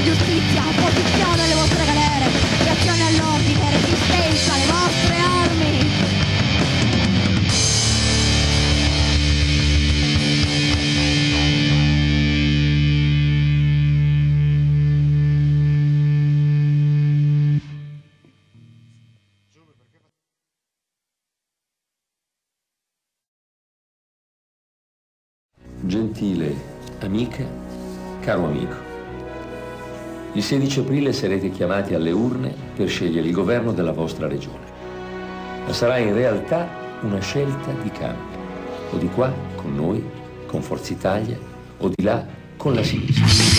la giustizia, opposizione alle vostre galere, reazione all'ordine, resistenza alle vostre armi. Gentile amiche, caro amico, il 16 aprile sarete chiamati alle urne per scegliere il governo della vostra regione. Ma sarà in realtà una scelta di campo, o di qua con noi, con Forza Italia, o di là con la sinistra.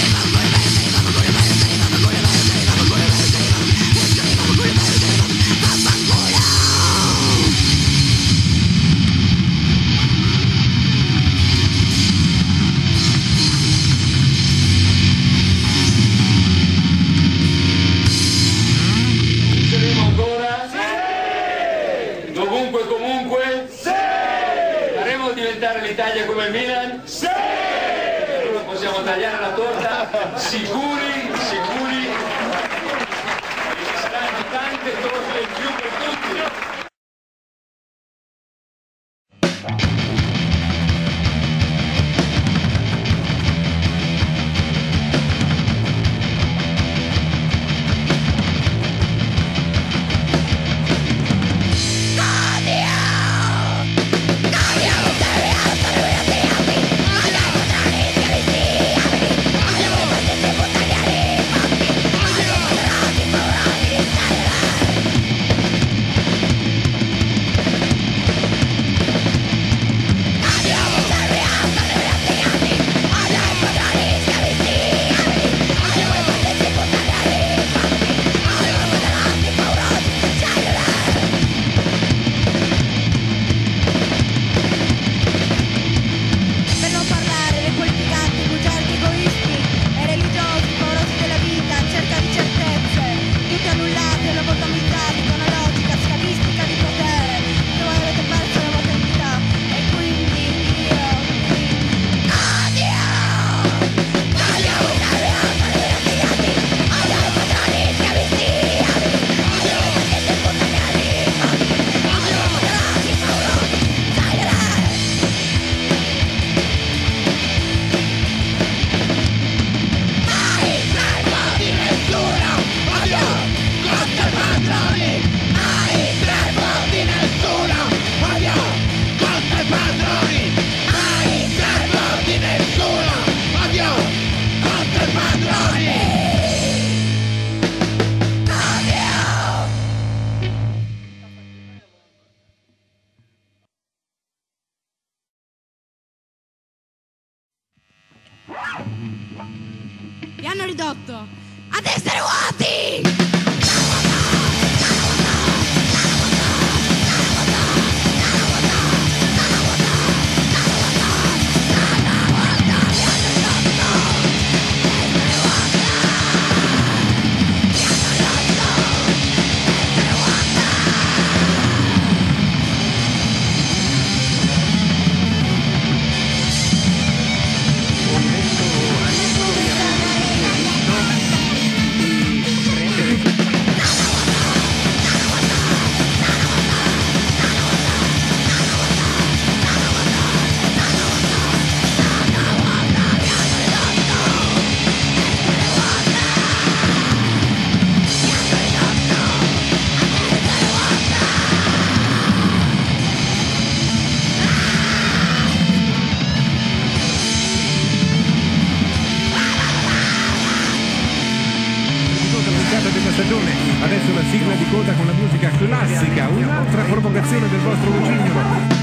L'Italia come il Milan? Sì! Possiamo tagliare la torta? Sicuri, sicuri! Saranno tante torte in più per tutti! Vi hanno ridotto ad essere vuoti! Adesso la sigla di coda con la musica classica, un'altra provocazione del vostro Lucignolo.